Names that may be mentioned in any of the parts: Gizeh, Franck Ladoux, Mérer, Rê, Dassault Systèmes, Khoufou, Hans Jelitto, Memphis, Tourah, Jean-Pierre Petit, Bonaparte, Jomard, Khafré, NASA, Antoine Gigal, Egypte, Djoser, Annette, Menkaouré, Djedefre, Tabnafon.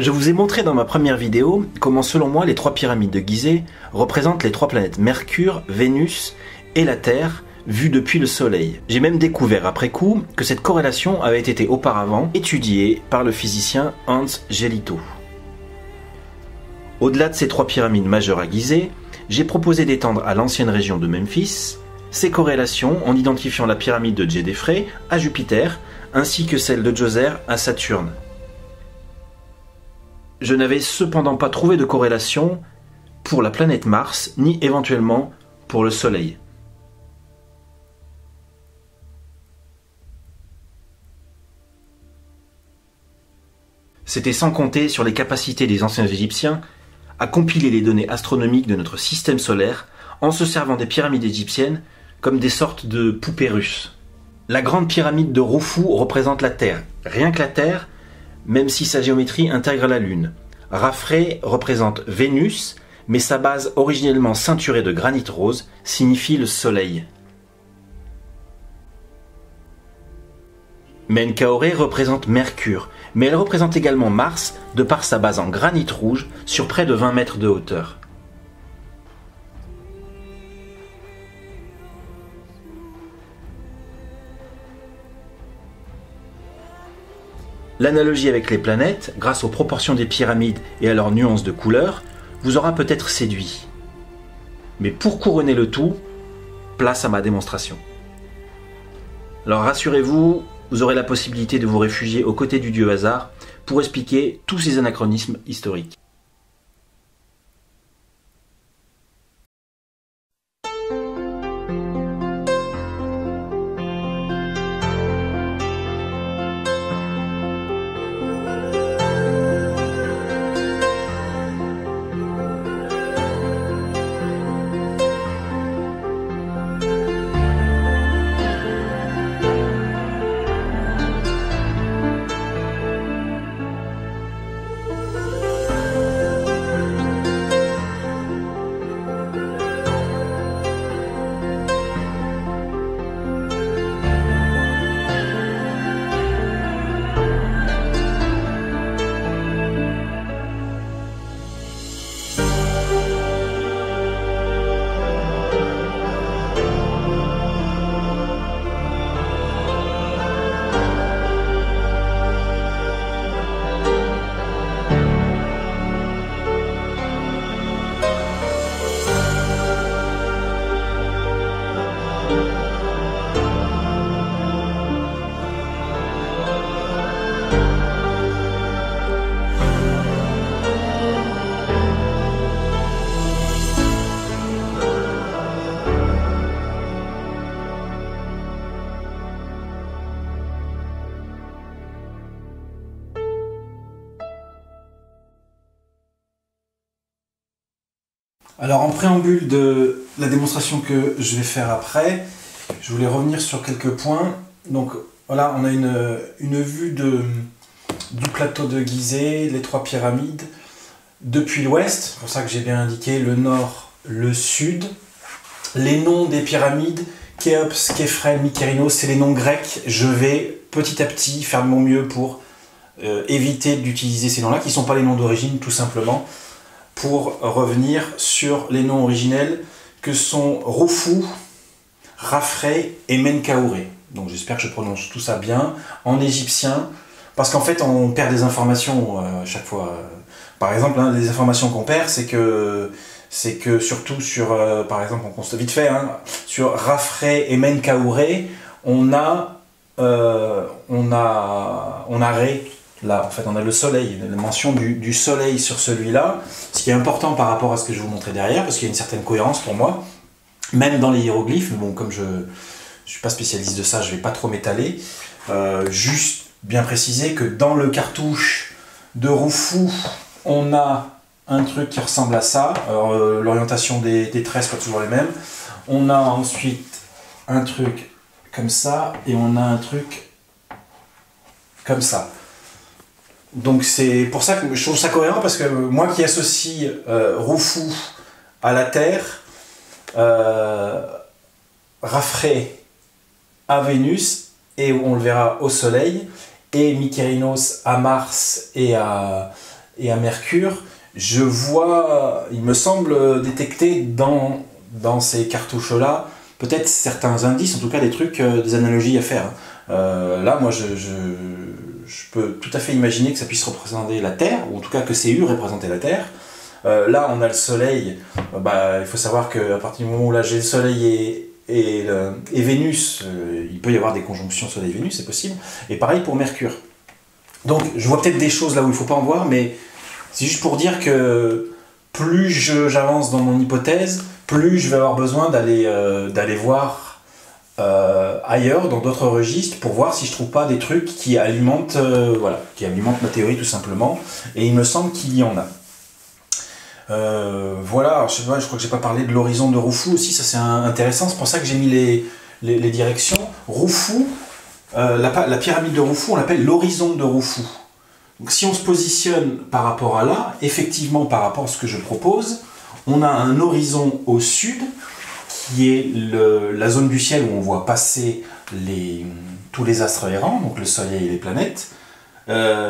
Je vous ai montré dans ma première vidéo comment, selon moi, les trois pyramides de Gizeh représentent les trois planètes Mercure, Vénus et la Terre, vues depuis le Soleil. J'ai même découvert après coup que cette corrélation avait été auparavant étudiée par le physicien Hans Jelitto. Au-delà de ces trois pyramides majeures à Gizeh, j'ai proposé d'étendre à l'ancienne région de Memphis ces corrélations en identifiant la pyramide de Djedefre à Jupiter, ainsi que celle de Djoser à Saturne. Je n'avais cependant pas trouvé de corrélation pour la planète Mars, ni éventuellement pour le Soleil. C'était sans compter sur les capacités des anciens Égyptiens à compiler les données astronomiques de notre système solaire en se servant des pyramides égyptiennes comme des sortes de poupées russes. La grande pyramide de Khoufou représente la Terre, rien que la Terre, même si sa géométrie intègre la Lune. Khafré représente Vénus, mais sa base originellement ceinturée de granit rose signifie le Soleil. Menkaouré représente Mercure, mais elle représente également Mars de par sa base en granit rouge sur près de 20 mètres de hauteur. L'analogie avec les planètes, grâce aux proportions des pyramides et à leurs nuances de couleurs, vous aura peut-être séduit. Mais pour couronner le tout, place à ma démonstration. Alors rassurez-vous, vous aurez la possibilité de vous réfugier aux côtés du dieu hasard pour expliquer tous ces anachronismes historiques. Alors en préambule de la démonstration que je vais faire après, je voulais revenir sur quelques points. Donc voilà, on a une vue du plateau de Gizeh, les trois pyramides, depuis l'ouest, c'est pour ça que j'ai bien indiqué le nord, le sud. Les noms des pyramides, Khéops, Khéphren, Mykérinos, c'est les noms grecs. Je vais petit à petit faire de mon mieux pour éviter d'utiliser ces noms-là, qui ne sont pas les noms d'origine tout simplement, pour revenir sur les noms originels que sont Khoufou, Khafré et Menkaouré. Donc j'espère que je prononce tout ça bien en égyptien, parce qu'en fait on perd des informations à chaque fois. Par exemple, hein, les informations qu'on perd, c'est que surtout sur, par exemple, on constate vite fait, hein, sur Khafré et Menkaouré, on a Ré. Là, en fait, on a le soleil, la mention du soleil sur celui-là, ce qui est important par rapport à ce que je vais vous montrer derrière, parce qu'il y a une certaine cohérence pour moi, même dans les hiéroglyphes. Bon, comme je ne suis pas spécialiste de ça, je ne vais pas trop m'étaler. Juste bien préciser que dans le cartouche de Khoufou, on a un truc qui ressemble à ça. L'orientation des traits, c'est pas toujours les mêmes. On a ensuite un truc comme ça, et on a un truc comme ça. Donc c'est pour ça que je trouve ça cohérent, parce que moi qui associe Khoufou à la Terre, Khafré à Vénus, et on le verra au Soleil, et Mykérinos à Mars et à, et à mercure, je vois, il me semble détecter dans ces cartouches-là, peut-être certains indices, en tout cas des trucs, des analogies à faire. Là, moi, je peux tout à fait imaginer que ça puisse représenter la Terre, ou en tout cas que CU représentait la Terre. Là, on a le Soleil. Il faut savoir qu'à partir du moment où là j'ai le Soleil et Vénus, il peut y avoir des conjonctions Soleil-Vénus, c'est possible. Et pareil pour Mercure. Donc, je vois peut-être des choses là où il ne faut pas en voir, mais c'est juste pour dire que plus j'avance dans mon hypothèse, plus je vais avoir besoin d'aller voir ailleurs, dans d'autres registres, pour voir si je trouve pas des trucs qui alimentent, voilà, qui alimentent ma théorie tout simplement. Et il me semble qu'il y en a. Voilà, alors, je crois que j'ai pas parlé de l'horizon de Khoufou aussi, ça c'est intéressant, c'est pour ça que j'ai mis les directions. Khoufou, la pyramide de Khoufou, on l'appelle l'horizon de Khoufou. Donc si on se positionne par rapport à là, effectivement par rapport à ce que je propose, on a un horizon au sud, qui est la zone du ciel où on voit passer tous les astres errants, donc le soleil et les planètes.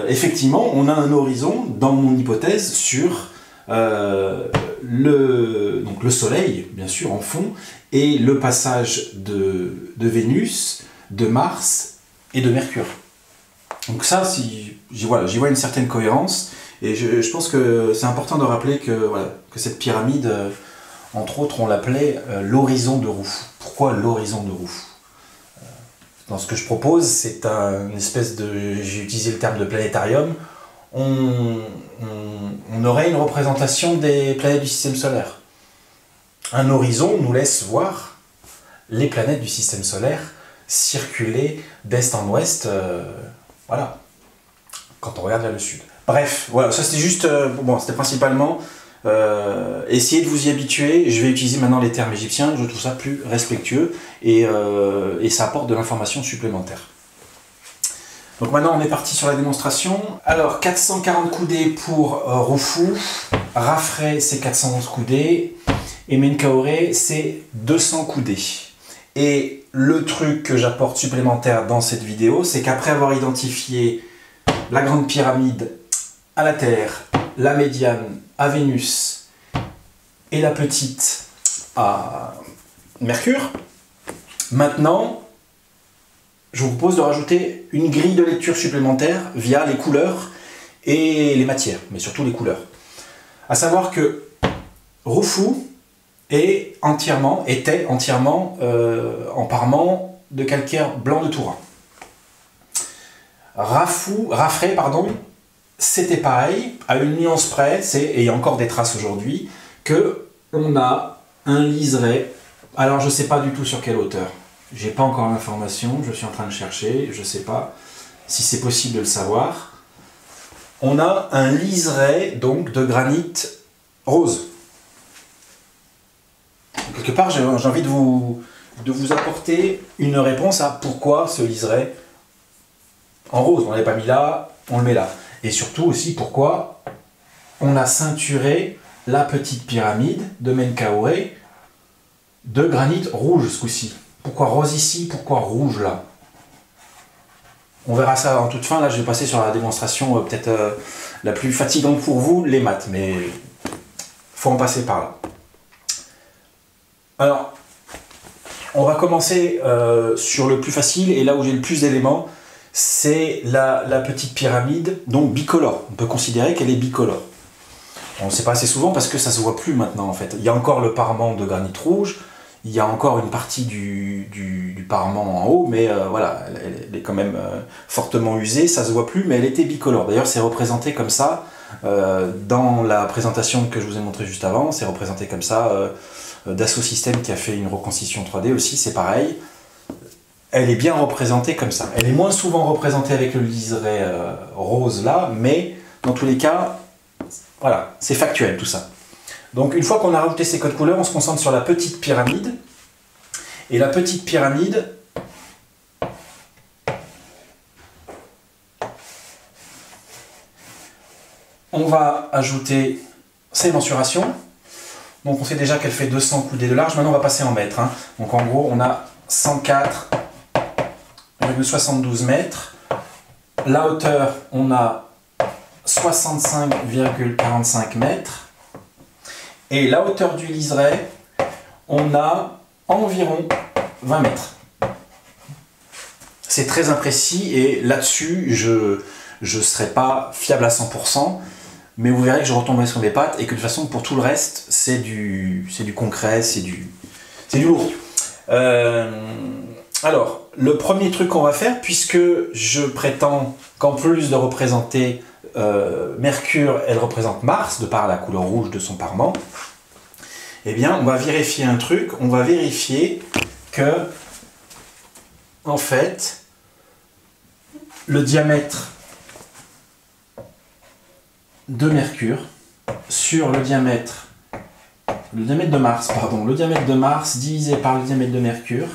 Effectivement, on a un horizon, dans mon hypothèse, sur donc le soleil, bien sûr, en fond, et le passage de Vénus, de Mars et de Mercure. Donc ça, j'y vois une certaine cohérence, et je pense que c'est important de rappeler que, voilà, que cette pyramide, entre autres, on l'appelait l'horizon de Khoufou. Pourquoi l'horizon de Khoufou? Dans ce que je propose, c'est une espèce de... J'ai utilisé le terme de planétarium. On aurait une représentation des planètes du système solaire. Un horizon nous laisse voir les planètes du système solaire circuler d'est en ouest, voilà, quand on regarde vers le sud. Bref, voilà, ça c'était juste... c'était principalement... essayez de vous y habituer. Je vais utiliser maintenant les termes égyptiens, je trouve ça plus respectueux et ça apporte de l'information supplémentaire. Donc maintenant on est parti sur la démonstration. Alors 440 coudées pour Khoufou, Khafré c'est 411 coudées et Menkaouré c'est 200 coudées. Et le truc que j'apporte supplémentaire dans cette vidéo, c'est qu'après avoir identifié la grande pyramide à la Terre, la médiane à Vénus et la petite à Mercure. Maintenant, je vous propose de rajouter une grille de lecture supplémentaire via les couleurs et les matières, mais surtout les couleurs. À savoir que Khoufou était entièrement en parement de calcaire blanc de Tourah. Khafré, pardon, c'était pareil, à une nuance près, et il y a encore des traces aujourd'hui, que on a un liseré. Alors je ne sais pas du tout sur quelle hauteur. J'ai pas encore l'information, je suis en train de chercher, je ne sais pas si c'est possible de le savoir. On a un liseré donc de granit rose. Quelque part, j'ai envie de vous apporter une réponse à pourquoi ce liseré en rose. On ne l'a pas mis là, on le met là. Et surtout aussi pourquoi on a ceinturé la petite pyramide de Menkaouré de granit rouge ce coup-ci. Pourquoi rose ici, pourquoi rouge là? On verra ça en toute fin. Là je vais passer sur la démonstration peut-être la plus fatigante pour vous, les maths, mais il faut en passer par là. Alors on va commencer sur le plus facile et là où j'ai le plus d'éléments. C'est la petite pyramide, donc bicolore. On peut considérer qu'elle est bicolore. On ne sait pas assez souvent parce que ça ne se voit plus maintenant en fait. Il y a encore le parement de granit rouge, il y a encore une partie du parement en haut, mais voilà, elle est quand même fortement usée, ça ne se voit plus, mais elle était bicolore. D'ailleurs, c'est représenté comme ça dans la présentation que je vous ai montrée juste avant, c'est représenté comme ça. Dassault Systèmes qui a fait une reconstitution 3D aussi, c'est pareil. Elle est bien représentée comme ça. Elle est moins souvent représentée avec le liseré rose là, mais dans tous les cas, voilà, c'est factuel tout ça. Donc une fois qu'on a rajouté ces codes couleurs, on se concentre sur la petite pyramide. Et la petite pyramide, on va ajouter ses mensurations. Donc on sait déjà qu'elle fait 200 coudées de large, maintenant on va passer en mètres. Donc en gros, on a 104,72 mètres. La hauteur, on a 65,45 mètres. Et la hauteur du liseré, on a environ 20 mètres. C'est très imprécis et là-dessus, je ne serai pas fiable à 100%, mais vous verrez que je retomberai sur mes pattes et que de toute façon, pour tout le reste, c'est du concret, c'est du lourd. Alors, le premier truc qu'on va faire, puisque je prétends qu'en plus de représenter Mercure, elle représente Mars, de par la couleur rouge de son parement, eh bien, on va vérifier un truc, on va vérifier que, en fait, le diamètre de Mercure sur le diamètre de Mars, pardon, le diamètre de Mars divisé par le diamètre de Mercure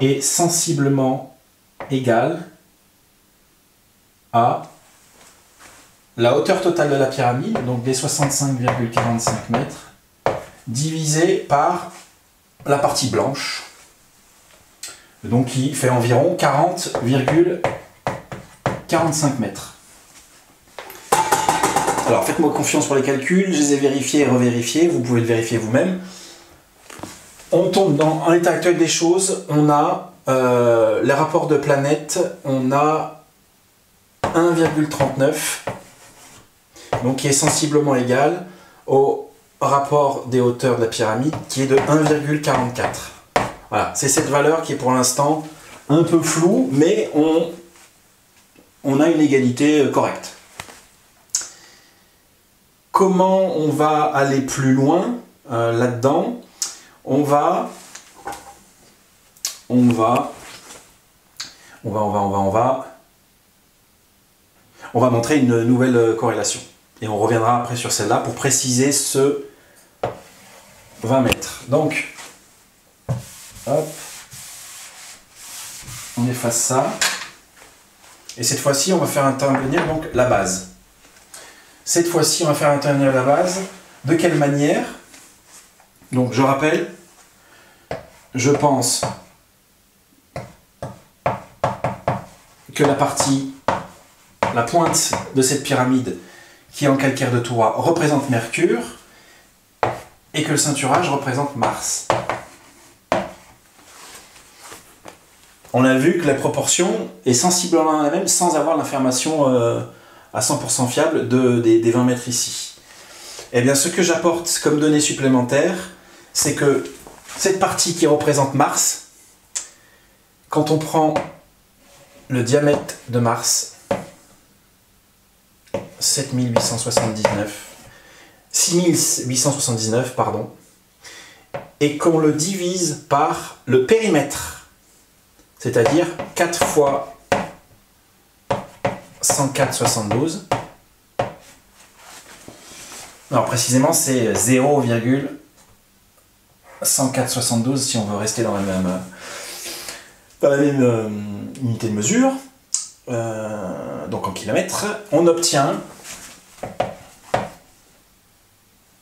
est sensiblement égal à la hauteur totale de la pyramide, donc des 65,45 mètres, divisé par la partie blanche, donc qui fait environ 40,45 mètres. Alors faites-moi confiance pour les calculs, je les ai vérifiés et revérifiés, vous pouvez le vérifier vous-même. On tombe dans l'état actuel des choses, on a les rapports de planètes, on a 1,39, donc qui est sensiblement égal au rapport des hauteurs de la pyramide qui est de 1,44. Voilà, c'est cette valeur qui est pour l'instant un peu floue, mais on a une égalité correcte. Comment on va aller plus loin là-dedans? On va montrer une nouvelle corrélation. Et on reviendra après sur celle-là pour préciser ce 20 mètres. Donc, hop, on efface ça. Et cette fois-ci, on va faire intervenir donc la base. Cette fois-ci, on va faire intervenir la base. De quelle manière? Donc, je rappelle, je pense que la partie, la pointe de cette pyramide qui est en calcaire de Tourah représente Mercure et que le ceinturage représente Mars. On a vu que la proportion est sensiblement la même sans avoir l'information à 100% fiable des 20 mètres ici. Eh bien, ce que j'apporte comme données supplémentaires, c'est que cette partie qui représente Mars, quand on prend le diamètre de Mars, 6879, pardon, et qu'on le divise par le périmètre, c'est-à-dire 4 fois 104,72. Alors précisément, c'est 0,104,72 si on veut rester dans la même unité de mesure. Donc en kilomètres, on obtient,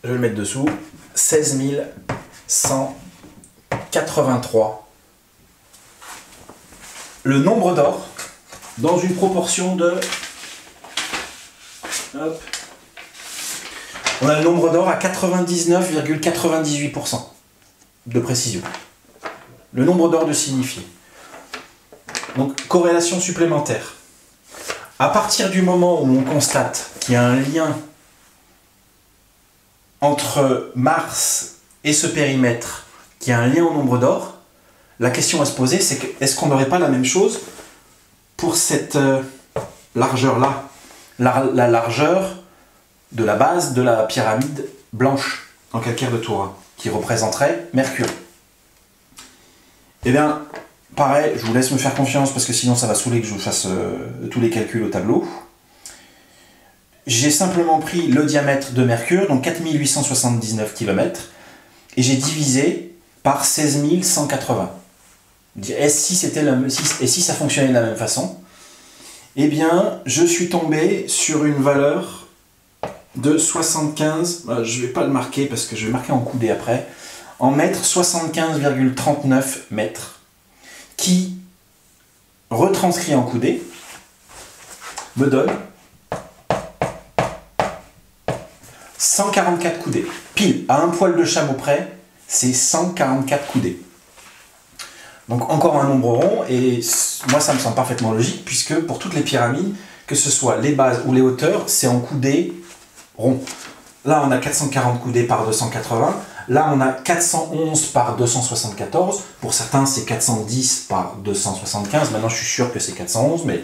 je vais le mettre dessous, 16 183. Le nombre d'or dans une proportion de... Hop. On a le nombre d'or à 99,98% de précision. Le nombre d'or de signifié. Donc, corrélation supplémentaire. À partir du moment où on constate qu'il y a un lien entre Mars et ce périmètre, qu'il y a un lien au nombre d'or, la question à se poser, c'est est-ce qu'on n'aurait pas la même chose pour cette largeur-là, la largeur de la base de la pyramide blanche en calcaire de Tourah, qui représenterait Mercure. Eh bien, pareil, je vous laisse me faire confiance parce que sinon ça va saouler que je vous fasse tous les calculs au tableau. J'ai simplement pris le diamètre de Mercure, donc 4879 km, et j'ai divisé par 16180. Et si ça fonctionnait de la même façon, eh bien, je suis tombé sur une valeur de 75, je ne vais pas le marquer parce que je vais marquer en coudé après, en mètres, 75,39 mètres. Qui, retranscrit en coudé, me donne 144 coudées. Pile à un poil de chameau près, c'est 144 coudées. Donc encore un nombre rond, et moi ça me semble parfaitement logique, puisque pour toutes les pyramides, que ce soit les bases ou les hauteurs, c'est en coudées ronds. Là on a 440 coudées par 280, là on a 411 par 274, pour certains c'est 410 par 275, maintenant je suis sûr que c'est 411, mais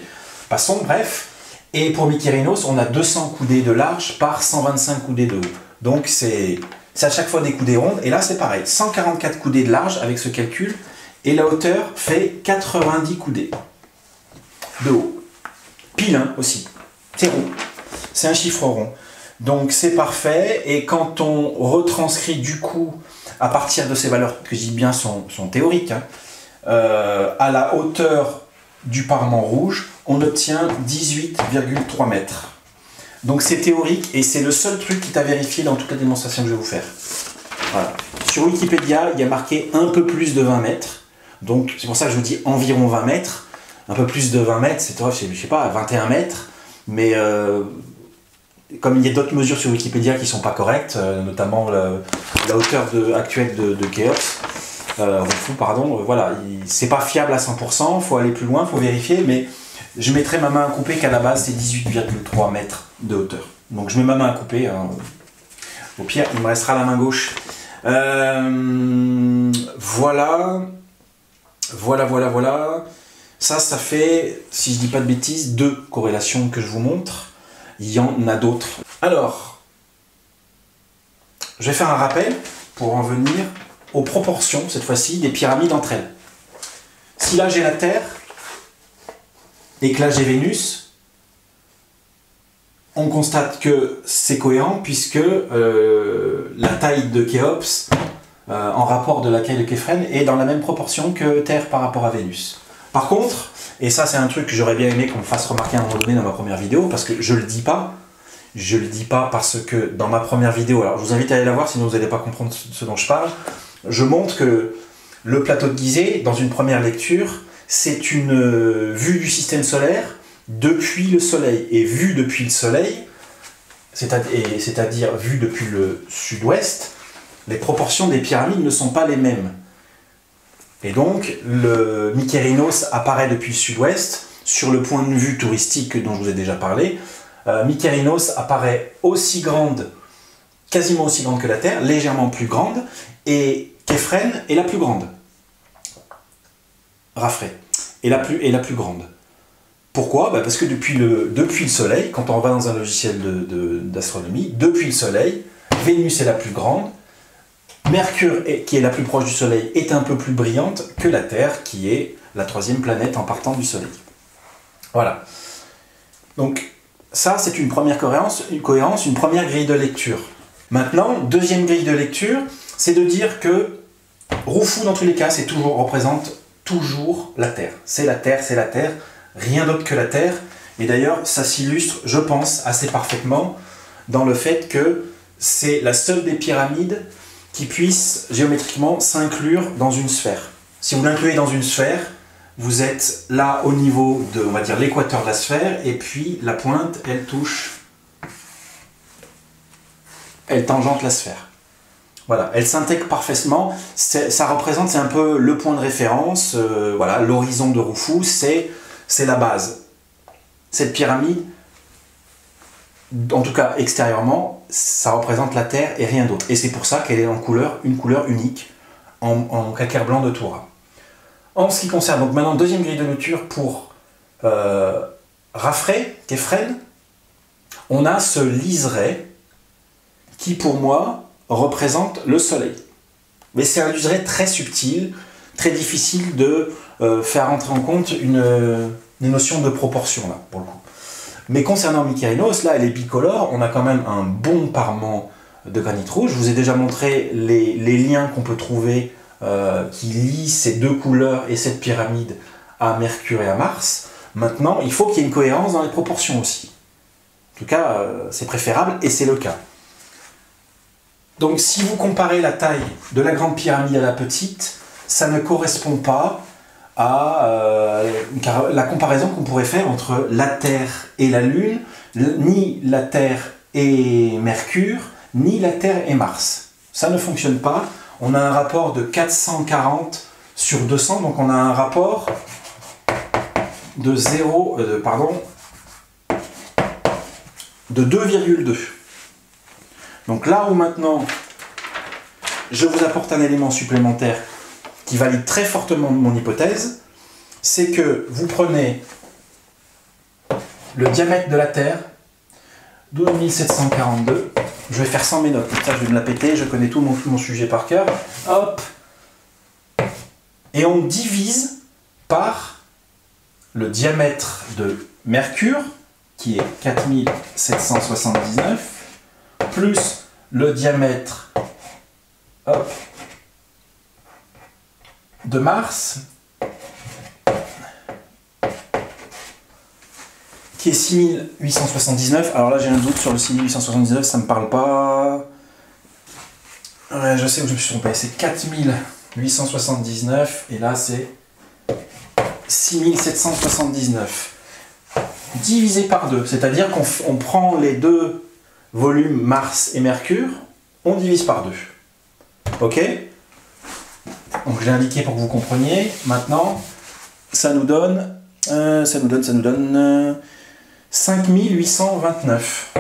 passons, bref. Et pour Mykérinos, on a 200 coudées de large par 125 coudées de haut. Donc c'est à chaque fois des coudées rondes. Et là c'est pareil, 144 coudées de large avec ce calcul. Et la hauteur fait 90 coudées de haut. Pile 1 aussi. C'est rond. C'est un chiffre rond. Donc c'est parfait. Et quand on retranscrit du coup, à partir de ces valeurs que je dis bien sont théoriques, hein, à la hauteur du parement rouge, on obtient 18,3 mètres. Donc c'est théorique et c'est le seul truc qui t'a vérifié dans toute la démonstration que je vais vous faire. Voilà. Sur Wikipédia, il y a marqué un peu plus de 20 mètres. Donc c'est pour ça que je vous dis environ 20 mètres. Un peu plus de 20 mètres, c'est, je sais pas, 21 mètres. Mais comme il y a d'autres mesures sur Wikipédia qui ne sont pas correctes, notamment la hauteur actuelle de Khéops, Khoufou, pardon, voilà, c'est pas fiable à 100%, faut aller plus loin, faut vérifier, mais je mettrai ma main à couper qu'à la base c'est 18,3 mètres de hauteur. Donc je mets ma main à couper, hein. Au pire il me restera la main gauche. Voilà. Ça fait, si je dis pas de bêtises, 2 corrélations que je vous montre. Il y en a d'autres. Alors, je vais faire un rappel pour en venir aux proportions, cette fois-ci, des pyramides entre elles. Si là j'ai la Terre, et que là j'ai Vénus, on constate que c'est cohérent, puisque la taille de Khéops, en rapport de la taille de Khéphren, est dans la même proportion que Terre par rapport à Vénus. Par contre, et ça c'est un truc que j'aurais bien aimé qu'on me fasse remarquer à un moment donné dans ma première vidéo, parce que je le dis pas, parce que dans ma première vidéo, alors je vous invite à aller la voir, sinon vous n'allez pas comprendre ce dont je parle, je montre que le plateau de Gizeh, dans une première lecture, c'est une vue du système solaire depuis le Soleil. Et vue depuis le Soleil, c'est-à-dire vue depuis le sud-ouest, les proportions des pyramides ne sont pas les mêmes. Et donc, le Mykérinos apparaît depuis le sud-ouest, sur le point de vue touristique dont je vous ai déjà parlé. Mykérinos apparaît aussi grande, quasiment aussi grande que la Terre, légèrement plus grande, et Khéphren est la plus grande. Khafré est la plus grande. Pourquoi? Parce que depuis le Soleil, quand on va dans un logiciel d'astronomie, depuis le Soleil, Vénus est la plus grande, Mercure, qui est la plus proche du Soleil, est un peu plus brillante que la Terre, qui est la 3e planète en partant du Soleil. Voilà. Donc ça, c'est une première cohérence, une première grille de lecture. Maintenant, deuxième grille de lecture, c'est de dire que Khoufou, dans tous les cas, c'est toujours représente la Terre. C'est la Terre, rien d'autre que la Terre. Et d'ailleurs, ça s'illustre, je pense, assez parfaitement dans le fait que c'est la seule des pyramides qui puisse géométriquement s'inclure dans une sphère. Si vous l'incluez dans une sphère, vous êtes là au niveau de, on va dire, l'équateur de la sphère, et puis la pointe, elle touche, elle tangente la sphère. Voilà, elle s'intègre parfaitement, ça représente, c'est un peu le point de référence, voilà, l'horizon de Khoufou, c'est la base. Cette pyramide, en tout cas extérieurement, ça représente la Terre et rien d'autre. Et c'est pour ça qu'elle est en couleur, une couleur unique, en calcaire blanc de Tourah. En ce qui concerne, donc maintenant, deuxième grille de lecture pour Khafré, Khéphren, on a ce liseré qui, pour moi, représente le Soleil. Mais c'est un liseré très subtil, très difficile de faire entrer en compte une notion de proportion, là, pour le coup. Mais concernant Mykérinos, là, elle est bicolore, on a quand même un bon parement de granit rouge. Je vous ai déjà montré les liens qu'on peut trouver qui lient ces deux couleurs et cette pyramide à Mercure et à Mars. Maintenant, il faut qu'il y ait une cohérence dans les proportions aussi. En tout cas, c'est préférable et c'est le cas. Donc si vous comparez la taille de la grande pyramide à la petite, ça ne correspond pas à la comparaison qu'on pourrait faire entre la Terre et la Lune, ni la Terre et Mercure, ni la Terre et Mars. Ça ne fonctionne pas. On a un rapport de 440 sur 200, donc on a un rapport de 2,2. Donc là où maintenant je vous apporte un élément supplémentaire qui valide très fortement mon hypothèse, c'est que vous prenez le diamètre de la Terre, 12 742. Je vais faire sans mes notes, comme ça je vais me la péter, je connais tout mon sujet par cœur. Hop. Et on divise par le diamètre de Mercure, qui est 4779, plus le diamètre de Mars, qui est 6879. Alors là j'ai un doute sur le 6879, ça ne me parle pas. Ouais, je sais où je me suis trompé, c'est 4879 et là c'est 6779. Divisé par 2, c'est-à-dire qu'on prend les deux volumes Mars et Mercure, on divise par 2. Ok? Donc je l'ai indiqué pour que vous compreniez. Maintenant, ça nous donne 5829. 5829.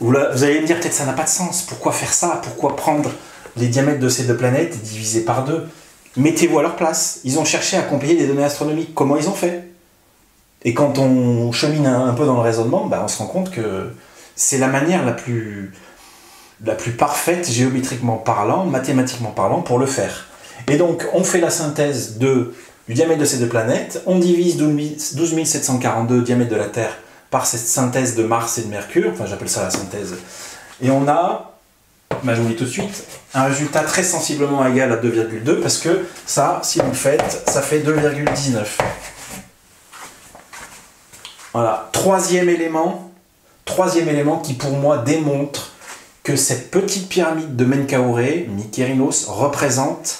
Oula, vous allez me dire, peut-être ça n'a pas de sens. Pourquoi faire ça? Pourquoi prendre les diamètres de ces deux planètes et diviser par 2? Mettez-vous à leur place. Ils ont cherché à compiler des données astronomiques. Comment ils ont fait? Et quand on chemine un peu dans le raisonnement, bah on se rend compte que c'est la manière la plus parfaite, géométriquement parlant, mathématiquement parlant, pour le faire. Et donc, on fait la synthèse du diamètre de ces deux planètes, on divise 12 742 diamètre de la Terre par cette synthèse de Mars et de Mercure, enfin j'appelle ça la synthèse, et on a, bah je vous dis tout de suite, un résultat très sensiblement égal à 2,2, parce que ça, si vous le faites, ça fait 2,19. Voilà, troisième élément qui pour moi démontre que cette petite pyramide de Menkaouré, Mykérinos, représente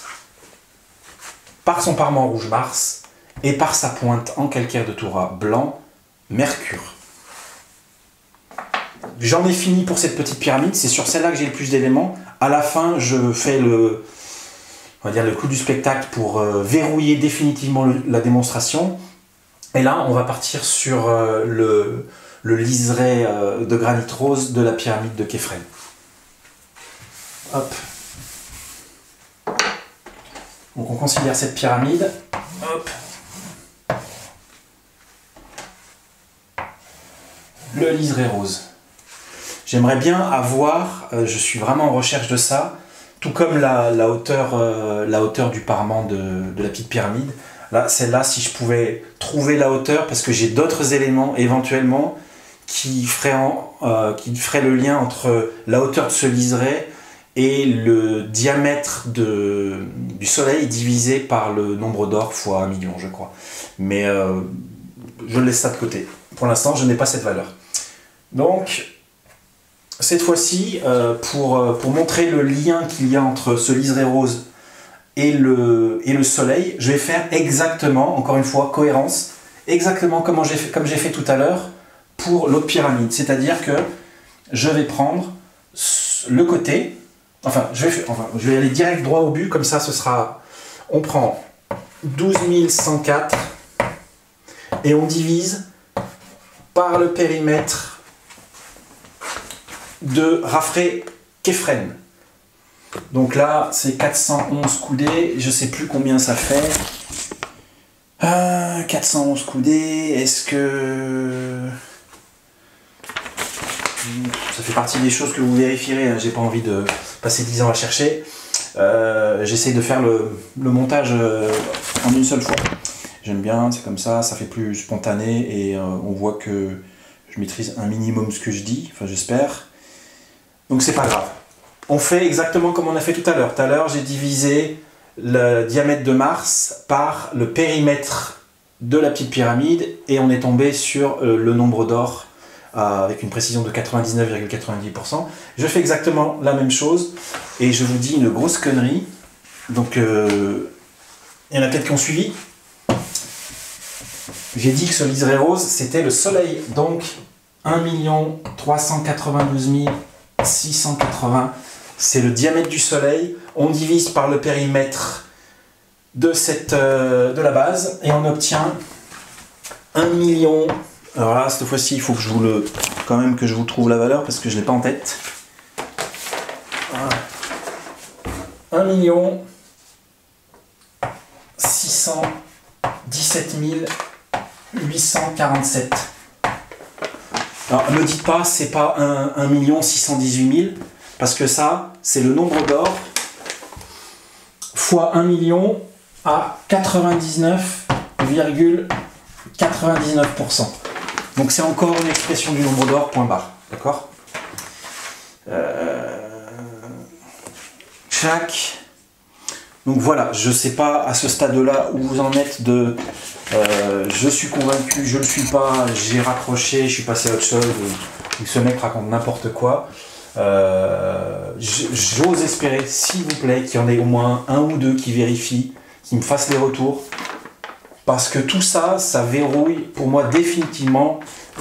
par son parement rouge Mars et par sa pointe en calcaire de Tourah blanc Mercure. J'en ai fini pour cette petite pyramide, c'est sur celle-là que j'ai le plus d'éléments. À la fin, je fais on va dire le clou du spectacle pour verrouiller définitivement la démonstration. Et là, on va partir sur le liseré de granit rose de la pyramide de Khafré. Hop. Donc on considère cette pyramide. Hop. Le liseré rose. J'aimerais bien avoir, je suis vraiment en recherche de ça, tout comme la hauteur du parement de la petite pyramide. Là, celle-là, si je pouvais trouver la hauteur, parce que j'ai d'autres éléments éventuellement qui feraient le lien entre la hauteur de ce liseré et le diamètre du Soleil divisé par le nombre d'or fois 1 million, je crois. Mais je laisse ça de côté. Pour l'instant, je n'ai pas cette valeur. Donc, cette fois-ci, pour montrer le lien qu'il y a entre ce liseré rose et le soleil, je vais faire exactement, encore une fois, cohérence, exactement comme j'ai fait tout à l'heure pour l'autre pyramide. C'est-à-dire que je vais prendre le côté, je vais aller direct droit au but, comme ça ce sera... On prend 12 104 et on divise par le périmètre de Khafré-Khefren. Donc là, c'est 411 coudées, je ne sais plus combien ça fait. 411 coudées, est-ce que... Ça fait partie des choses que vous vérifierez, hein. J'ai pas envie de passer 10 ans à chercher. J'essaye de faire le montage en une seule fois. J'aime bien, c'est comme ça, ça fait plus spontané et on voit que je maîtrise un minimum ce que je dis, enfin j'espère. Donc c'est pas grave. On fait exactement comme on a fait tout à l'heure. Tout à l'heure, j'ai divisé le diamètre de Mars par le périmètre de la petite pyramide et on est tombé sur le nombre d'or avec une précision de 99,90%. Je fais exactement la même chose et je vous dis une grosse connerie. Donc, il y en a peut-être qui ont suivi. J'ai dit que ce liseré rose, c'était le soleil. Donc, 1 392 680, c'est le diamètre du soleil. On divise par le périmètre de la base et on obtient 1 million. Alors là, cette fois-ci, il faut que je vous le, quand même que je vous trouve la valeur parce que je ne l'ai pas en tête. Voilà. 1 617 847. Alors ne me dites pas, c'est pas 1 618 000, parce que ça, c'est le nombre d'or fois 1 million à 99,99%. Donc c'est encore une expression du nombre d'or, point barre. D'accord ? Chaque... Donc voilà, je ne sais pas à ce stade-là où vous en êtes de je suis convaincu, je ne le suis pas, j'ai raccroché, je suis passé à autre chose, ou ce mec raconte n'importe quoi. J'ose espérer, s'il vous plaît, qu'il y en ait au moins un ou deux qui vérifient, qui me fassent les retours, parce que tout ça, ça verrouille pour moi définitivement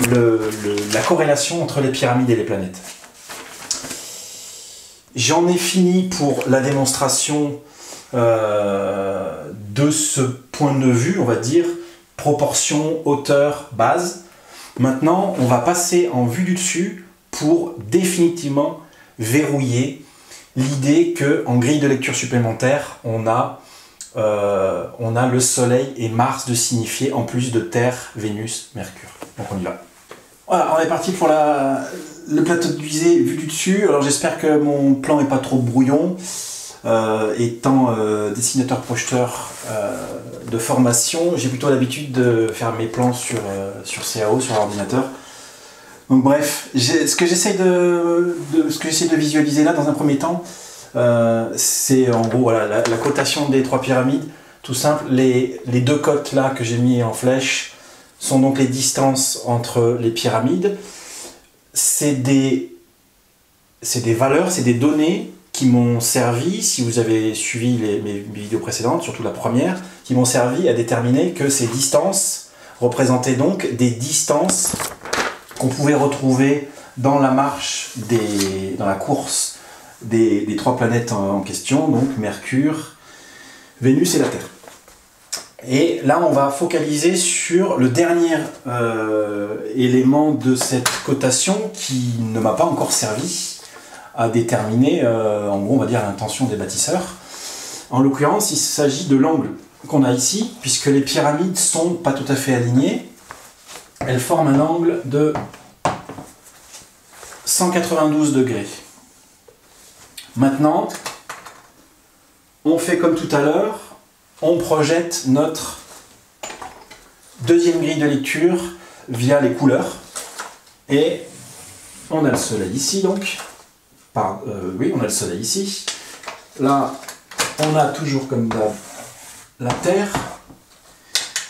la corrélation entre les pyramides et les planètes. J'en ai fini pour la démonstration de ce point de vue, on va dire, proportion, hauteur, base. Maintenant, on va passer en vue du dessus pour définitivement verrouiller l'idée qu'en grille de lecture supplémentaire, on a le Soleil et Mars de signifier en plus de Terre, Vénus, Mercure. Donc on y va. Voilà, on est parti pour le plateau de Gizeh vu du dessus. Alors j'espère que mon plan n'est pas trop brouillon. Étant dessinateur-projeteur de formation, j'ai plutôt l'habitude de faire mes plans sur CAO, sur l'ordinateur. Donc bref, ce que j'essaye de visualiser là dans un premier temps, c'est en gros voilà, la cotation des trois pyramides, tout simple. Les deux côtes là que j'ai mis en flèche sont donc les distances entre les pyramides. C'est des valeurs, c'est des données qui m'ont servi, si vous avez suivi mes vidéos précédentes, surtout la première, qui m'ont servi à déterminer que ces distances représentaient donc des distances qu'on pouvait retrouver dans la marche, dans la course des trois planètes en question, donc Mercure, Vénus et la Terre. Et là, on va focaliser sur le dernier élément de cette cotation qui ne m'a pas encore servi à déterminer, en gros, on va dire l'intention des bâtisseurs. En l'occurrence, il s'agit de l'angle qu'on a ici, puisque les pyramides sont pas tout à fait alignées. Elles forment un angle de 192 degrés. Maintenant, on fait comme tout à l'heure, on projette notre deuxième grille de lecture via les couleurs. Et on a le soleil ici, donc. Oui, on a le soleil ici. Là, on a toujours comme d'hab la Terre.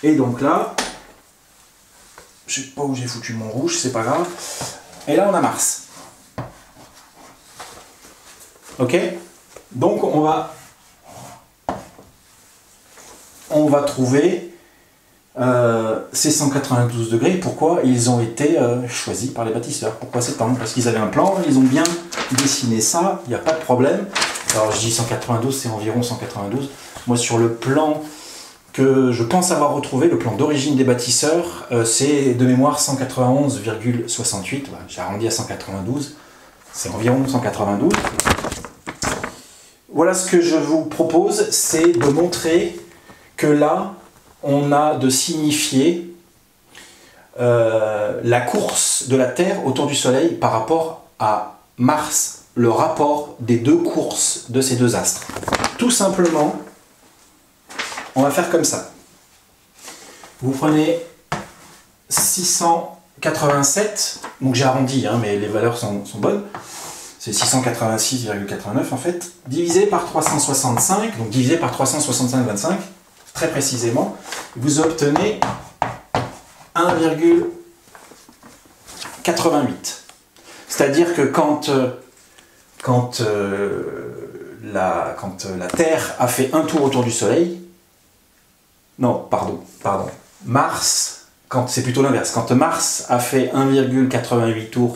Et donc là, je sais pas où j'ai foutu mon rouge, c'est pas grave. Et là, on a Mars. Ok? Donc, on va trouver ces 192 degrés. Pourquoi ils ont été choisis par les bâtisseurs? Pourquoi cet angle? Parce qu'ils avaient un plan, ils ont bien dessiner ça, il n'y a pas de problème. Alors je dis 192, c'est environ 192. Moi sur le plan que je pense avoir retrouvé, le plan d'origine des bâtisseurs, c'est de mémoire 191,68. J'ai arrondi à 192, c'est environ 192. Voilà ce que je vous propose, c'est de montrer que là, on a de signifier la course de la Terre autour du Soleil par rapport à Mars, le rapport des deux courses de ces deux astres. Tout simplement, on va faire comme ça. Vous prenez 687, donc j'ai arrondi, hein, mais les valeurs sont bonnes. C'est 686,89 en fait, divisé par 365, donc divisé par 365,25, très précisément, vous obtenez 1,88. C'est-à-dire que quand la Terre a fait un tour autour du Soleil, non, pardon, Mars C'est plutôt l'inverse. Quand Mars a fait 1,88 tours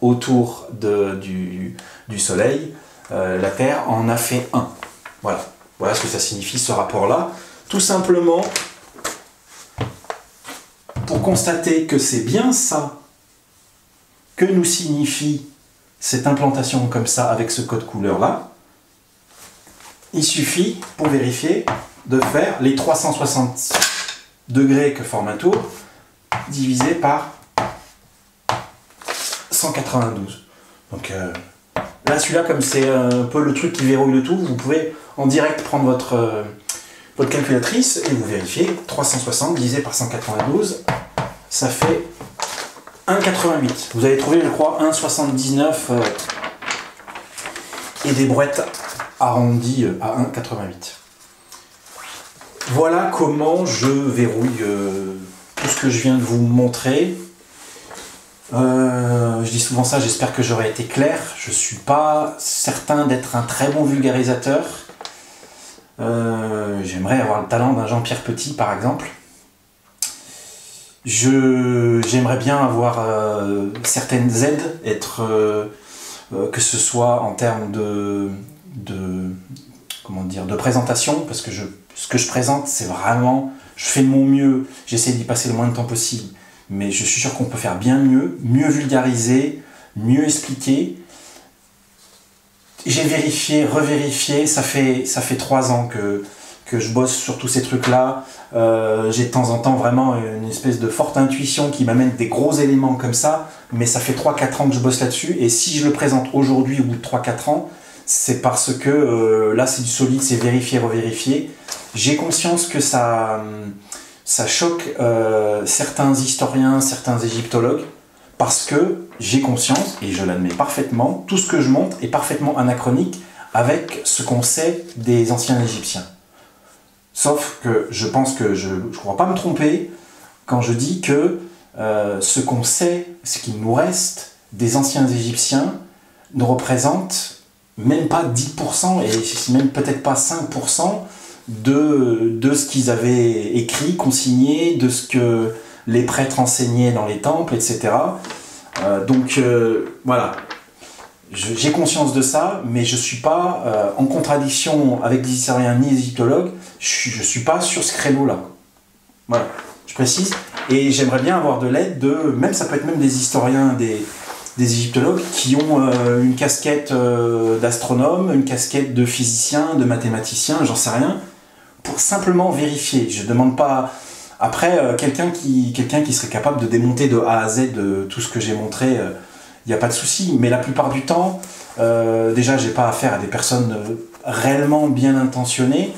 autour du Soleil, la Terre en a fait 1. Voilà. Voilà ce que ça signifie, ce rapport-là. Tout simplement, pour constater que c'est bien ça que nous signifie cette implantation comme ça, avec ce code couleur-là, il suffit, pour vérifier, de faire les 360 degrés que forme un tour, divisé par 192. Donc là, celui-là, comme c'est un peu le truc qui verrouille le tout, vous pouvez en direct prendre votre calculatrice et vous vérifiez. 360 divisé par 192, ça fait 1,88. Vous avez trouvé, je crois, 1,79 et des brouettes arrondies à 1,88. Voilà comment je verrouille tout ce que je viens de vous montrer. Je dis souvent ça, j'espère que j'aurai été clair. Je ne suis pas certain d'être un très bon vulgarisateur. J'aimerais avoir le talent d'un Jean-Pierre Petit, par exemple. J'aimerais bien avoir certaines aides, que ce soit en termes de présentation, parce que ce que je présente, c'est vraiment, je fais de mon mieux, j'essaie d'y passer le moins de temps possible, mais je suis sûr qu'on peut faire bien mieux, mieux vulgariser, mieux expliquer. J'ai vérifié, revérifié, ça fait 3 ans que je bosse sur tous ces trucs-là. J'ai de temps en temps vraiment une espèce de forte intuition qui m'amène des gros éléments comme ça, mais ça fait 3-4 ans que je bosse là-dessus, et si je le présente aujourd'hui au bout de 3-4 ans, c'est parce que là c'est du solide, c'est vérifié, revérifié. J'ai conscience que ça choque certains historiens, certains égyptologues, parce que j'ai conscience, et je l'admets parfaitement, tout ce que je montre est parfaitement anachronique avec ce qu'on sait des anciens Égyptiens. Sauf que je pense que je ne crois pas me tromper quand je dis que ce qu'on sait, ce qu'il nous reste des anciens Égyptiens, ne représente même pas 10%, et même peut-être pas 5% de ce qu'ils avaient écrit, consigné, de ce que les prêtres enseignaient dans les temples, etc. Voilà, j'ai conscience de ça, mais je ne suis pas en contradiction avec les historiens ni les égyptologues, je ne suis pas sur ce créneau-là. Voilà, je précise, et j'aimerais bien avoir de l'aide ça peut être même des historiens, des égyptologues qui ont une casquette d'astronome, une casquette de physicien, de mathématicien, j'en sais rien, pour simplement vérifier. Je ne demande pas... Après, quelqu'un qui serait capable de démonter de A à Z tout ce que j'ai montré, il n'y a pas de souci. Mais la plupart du temps, déjà, je n'ai pas affaire à des personnes réellement bien intentionnées,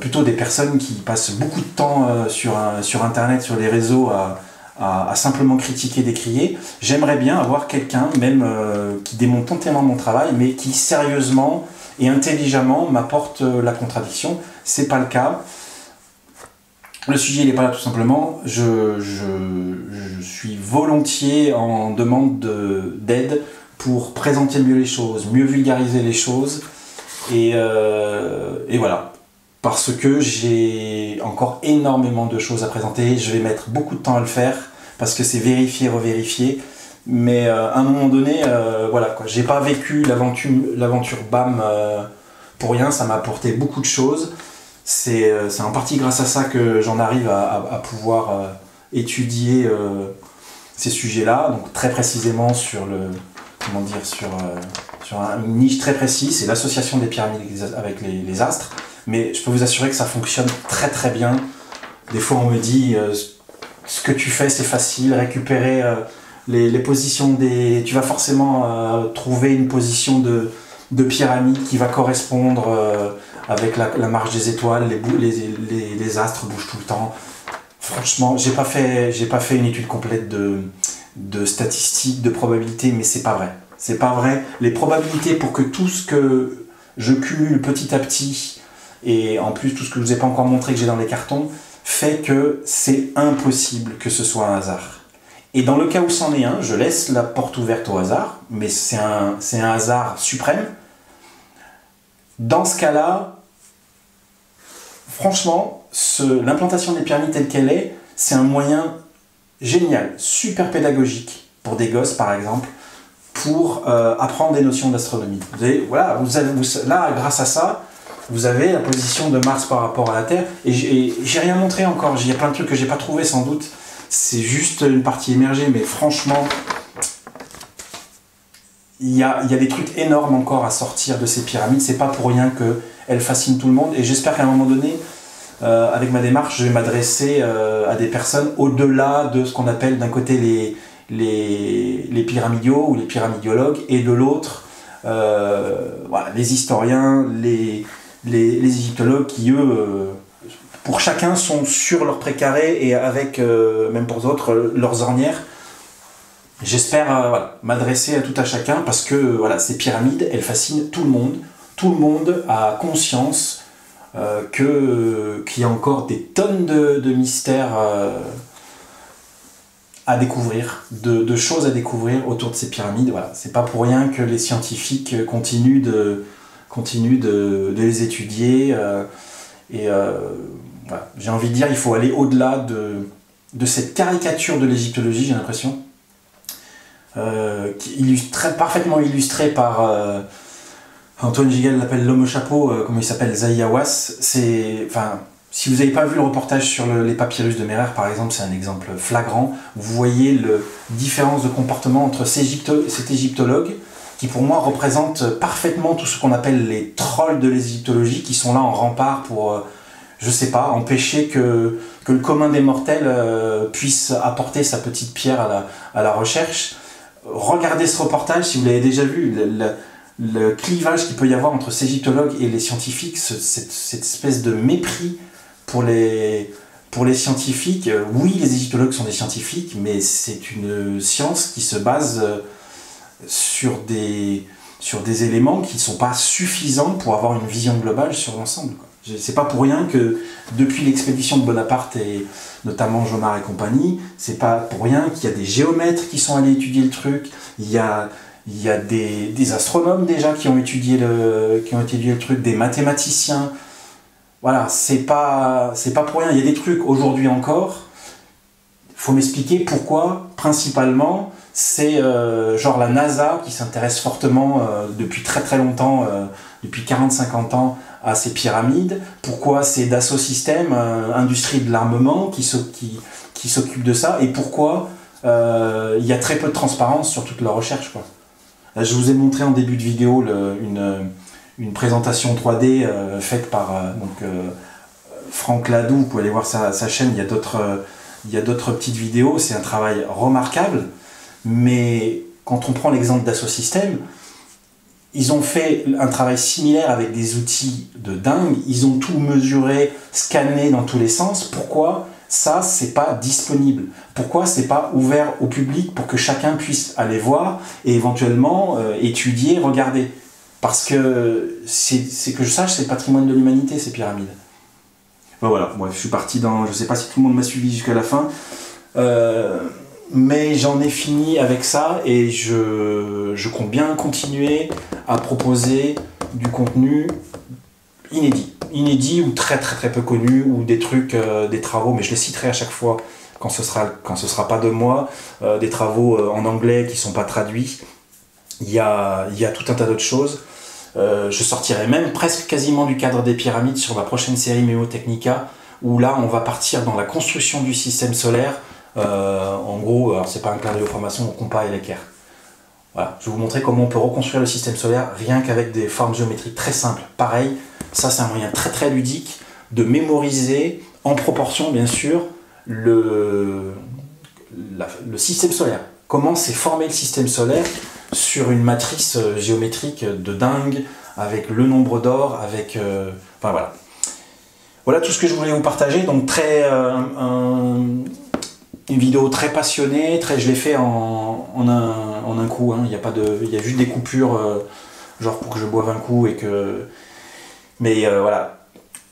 plutôt des personnes qui passent beaucoup de temps sur Internet, sur les réseaux, à simplement critiquer, décrier. J'aimerais bien avoir quelqu'un, même qui démonte entièrement mon travail, mais qui sérieusement et intelligemment m'apporte la contradiction. Ce n'est pas le cas. Le sujet n'est pas là tout simplement, je suis volontiers en demande d'aide pour présenter mieux les choses, mieux vulgariser les choses, et voilà. Parce que j'ai encore énormément de choses à présenter, je vais mettre beaucoup de temps à le faire, parce que c'est vérifier, revérifier, mais à un moment donné, voilà quoi, j'ai pas vécu l'aventure BAM pour rien, ça m'a apporté beaucoup de choses. C'est en partie grâce à ça que j'en arrive à pouvoir étudier ces sujets-là, donc très précisément sur une niche très précise, c'est l'association des pyramides avec les astres, mais je peux vous assurer que ça fonctionne très très bien. Des fois on me dit ce que tu fais c'est facile, récupérer les positions tu vas forcément trouver une position de pyramide qui va correspondre avec la marche des étoiles, les astres bougent tout le temps. Franchement, j'ai pas fait une étude complète de statistiques, de probabilités, mais c'est pas vrai. C'est pas vrai. Les probabilités pour que tout ce que je cumule petit à petit, et en plus tout ce que je vous ai pas encore montré que j'ai dans les cartons, fait que c'est impossible que ce soit un hasard. Et dans le cas où c'en est un, je laisse la porte ouverte au hasard, mais c'est un hasard suprême. Dans ce cas-là, franchement, l'implantation des pyramides telle qu'elle est, c'est un moyen génial, super pédagogique pour des gosses par exemple, pour apprendre des notions d'astronomie. Voilà, là, grâce à ça, vous avez la position de Mars par rapport à la Terre. Et j'ai rien montré encore, il y a plein de trucs que j'ai pas trouvé sans doute. C'est juste une partie émergée, mais franchement, il y a des trucs énormes encore à sortir de ces pyramides. C'est pas pour rien qu'elles fascinent tout le monde. Et j'espère qu'à un moment donné, avec ma démarche, je vais m'adresser à des personnes au-delà de ce qu'on appelle d'un côté les pyramidios ou les pyramidiologues, et de l'autre, voilà, les historiens, les égyptologues qui, eux, pour chacun, sont sur leur précaré et avec, même pour d'autres, leurs ornières. J'espère voilà, m'adresser à tout à chacun, parce que voilà, ces pyramides, elles fascinent tout le monde. Tout le monde a conscience qu'il y a encore des tonnes de mystères à découvrir, de choses à découvrir autour de ces pyramides. Voilà. C'est pas pour rien que les scientifiques continuent de les étudier. Voilà. J'ai envie de dire, il faut aller au-delà de cette caricature de l'égyptologie, j'ai l'impression, parfaitement illustrée par... Antoine Gigal l'appelle l'homme au chapeau, comment il s'appelle, Zaïawas. Enfin, si vous n'avez pas vu le reportage sur les papyrus de Mérer, par exemple, c'est un exemple flagrant. Vous voyez la différence de comportement entre cet égyptologue, qui pour moi représente parfaitement tout ce qu'on appelle les trolls de l'égyptologie, qui sont là en rempart pour, je sais pas, empêcher que le commun des mortels puisse apporter sa petite pierre à la recherche. Regardez ce reportage si vous l'avez déjà vu. Le clivage qu'il peut y avoir entre ces égyptologues et les scientifiques, cette espèce de mépris pour les scientifiques. Oui, les égyptologues sont des scientifiques, mais c'est une science qui se base sur des éléments qui ne sont pas suffisants pour avoir une vision globale sur l'ensemble. C'est pas pour rien que depuis l'expédition de Bonaparte, et notamment Jomard et compagnie, c'est pas pour rien qu'il y a des géomètres qui sont allés étudier le truc, il y a des astronomes déjà qui ont étudié le truc, des mathématiciens. Voilà, c'est pas pour rien. Il y a des trucs aujourd'hui encore. Il faut m'expliquer pourquoi, principalement, c'est genre la NASA qui s'intéresse fortement depuis très très longtemps, depuis 40-50 ans, à ces pyramides. Pourquoi c'est Dassault Systèmes, industrie de l'armement, qui s'occupe de ça. Et pourquoi il y a très peu de transparence sur toute la recherche, quoi. Là, je vous ai montré en début de vidéo une présentation 3D faite par Franck Ladoux. Vous pouvez aller voir sa chaîne, il y a d'autres petites vidéos, c'est un travail remarquable. Mais quand on prend l'exemple Dassault Systèmes, ils ont fait un travail similaire avec des outils de dingue, ils ont tout mesuré, scanné dans tous les sens. Pourquoi ça, c'est pas disponible? Pourquoi c'est pas ouvert au public pour que chacun puisse aller voir et éventuellement étudier, regarder? Parce que, c'est que je sache, c'est le patrimoine de l'humanité, ces pyramides. Ben voilà, bref, je suis parti dans... Je sais pas si tout le monde m'a suivi jusqu'à la fin, mais j'en ai fini avec ça, et je compte bien continuer à proposer du contenu inédit ou très très très peu connu, ou des trucs, des travaux, mais je les citerai à chaque fois quand ce sera pas de moi, des travaux en anglais qui sont pas traduits. Il y a tout un tas d'autres choses. Je sortirai même presque quasiment du cadre des pyramides sur ma prochaine série Méo Technica, où là on va partir dans la construction du système solaire. En gros, alors c'est pas un clin d'œil aux formations, on compare les Kerr. Voilà, je vais vous montrer comment on peut reconstruire le système solaire rien qu'avec des formes géométriques très simples. Pareil, ça c'est un moyen très très ludique de mémoriser, en proportion bien sûr, le système solaire. Comment s'est formé le système solaire sur une matrice géométrique de dingue, avec le nombre d'or, avec... enfin voilà. Voilà tout ce que je voulais vous partager, donc très... Une vidéo très passionnée, je l'ai fait en un coup, hein. Il y a juste des coupures, genre pour que je boive un coup et que... Mais voilà,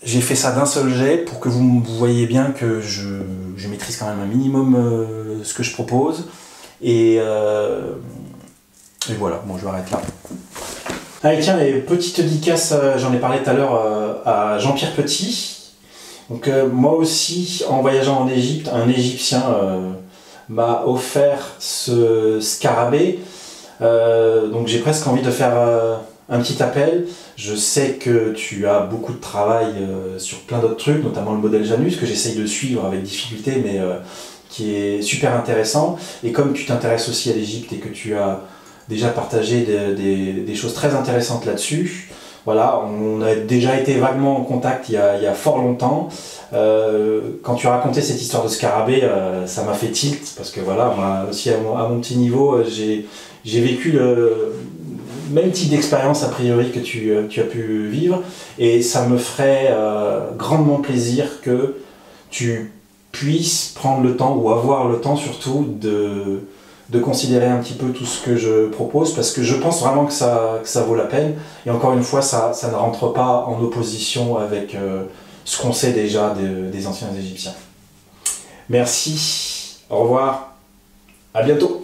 j'ai fait ça d'un seul jet pour que vous voyez bien que je maîtrise quand même un minimum ce que je propose. Et voilà, bon, je vais arrêter là. Allez, tiens, les petites dédicaces, j'en ai parlé tout à l'heure à Jean-Pierre Petit, Donc moi aussi, en voyageant en Égypte, un Égyptien m'a offert ce scarabée. Donc j'ai presque envie de faire un petit appel. Je sais que tu as beaucoup de travail sur plein d'autres trucs, notamment le modèle Janus, que j'essaye de suivre avec difficulté, mais qui est super intéressant. Et comme tu t'intéresses aussi à l'Égypte et que tu as déjà partagé des choses très intéressantes là-dessus, voilà, on a déjà été vaguement en contact il y a fort longtemps. Quand tu as raconté cette histoire de scarabée, ça m'a fait tilt, parce que voilà, moi aussi à mon petit niveau, j'ai vécu le même type d'expérience a priori que tu as pu vivre, et ça me ferait grandement plaisir que tu puisses prendre le temps, ou avoir le temps surtout, de considérer un petit peu tout ce que je propose, parce que je pense vraiment que ça vaut la peine. Et encore une fois, ça ne rentre pas en opposition avec ce qu'on sait déjà des anciens Égyptiens. Merci, au revoir, à bientôt.